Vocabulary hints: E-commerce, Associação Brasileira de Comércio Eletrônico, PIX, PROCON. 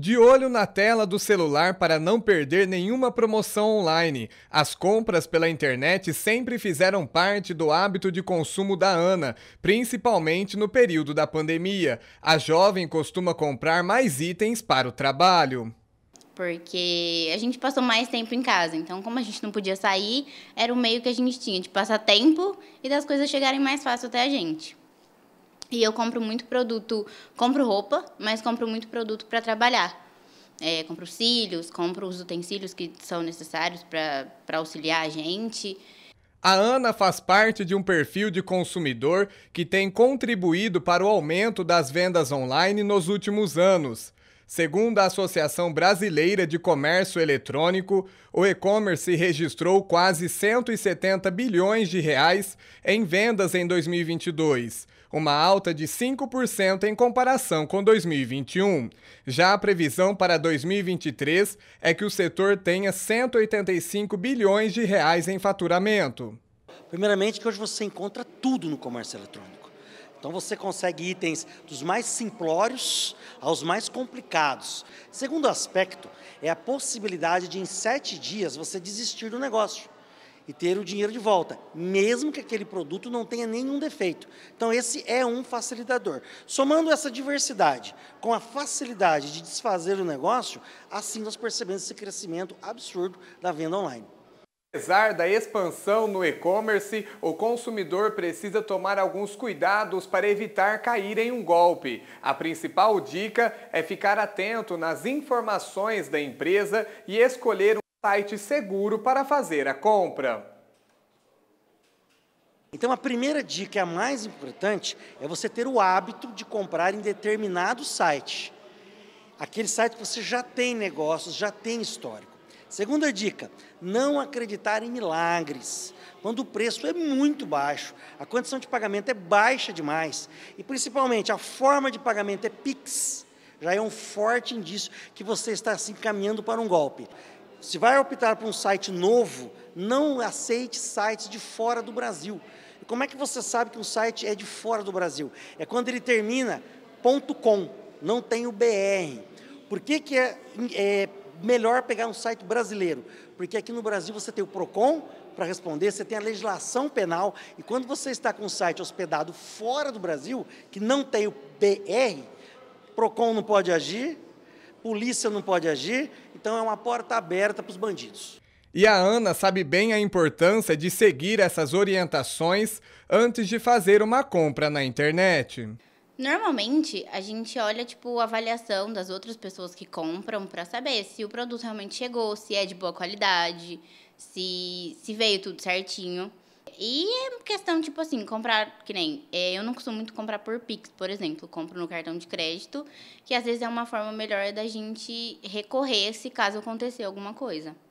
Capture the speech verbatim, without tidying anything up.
De olho na tela do celular para não perder nenhuma promoção online. As compras pela internet sempre fizeram parte do hábito de consumo da Ana, principalmente no período da pandemia. A jovem costuma comprar mais itens para o trabalho. Porque a gente passou mais tempo em casa, então como a gente não podia sair, era o meio que a gente tinha de passar tempo e das coisas chegarem mais fácil até a gente. E eu compro muito produto, compro roupa, mas compro muito produto para trabalhar. É, compro cílios, compro os utensílios que são necessários para auxiliar a gente. A Ana faz parte de um perfil de consumidor que tem contribuído para o aumento das vendas online nos últimos anos. Segundo a Associação Brasileira de Comércio Eletrônico, o e-commerce registrou quase cento e setenta bilhões de reais em vendas em dois mil e vinte e dois, uma alta de cinco por cento em comparação com dois mil e vinte e um. Já a previsão para dois mil e vinte e três é que o setor tenha cento e oitenta e cinco bilhões de reais em faturamento. Primeiramente, que hoje você encontra tudo no comércio eletrônico. Então você consegue itens dos mais simplórios aos mais complicados. Segundo aspecto é a possibilidade de em sete dias você desistir do negócio e ter o dinheiro de volta, mesmo que aquele produto não tenha nenhum defeito. Então esse é um facilitador. Somando essa diversidade com a facilidade de desfazer o negócio, assim nós percebemos esse crescimento absurdo da venda online. Apesar da expansão no e-commerce, o consumidor precisa tomar alguns cuidados para evitar cair em um golpe. A principal dica é ficar atento nas informações da empresa e escolher um site seguro para fazer a compra. Então, a primeira dica, a mais importante, é você ter o hábito de comprar em determinado site. Aquele site que você já tem negócios, já tem histórico. Segunda dica, não acreditar em milagres. Quando o preço é muito baixo, a condição de pagamento é baixa demais e, principalmente, a forma de pagamento é PIX, já é um forte indício que você está se encaminhando para um golpe. Se vai optar por um site novo, não aceite sites de fora do Brasil. E como é que você sabe que um site é de fora do Brasil? É quando ele termina .com, não tem o B R. Por que que é... é melhor pegar um site brasileiro, porque aqui no Brasil você tem o PROCON para responder, você tem a legislação penal, e quando você está com um site hospedado fora do Brasil, que não tem o B R, PROCON não pode agir, polícia não pode agir, então é uma porta aberta para os bandidos. E a Ana sabe bem a importância de seguir essas orientações antes de fazer uma compra na internet. Normalmente, a gente olha tipo a avaliação das outras pessoas que compram para saber se o produto realmente chegou, se é de boa qualidade, se, se veio tudo certinho. E é questão, tipo assim, comprar, que nem... É, eu não costumo muito comprar por Pix, por exemplo. Compro no cartão de crédito, que às vezes é uma forma melhor da gente recorrer se caso acontecer alguma coisa.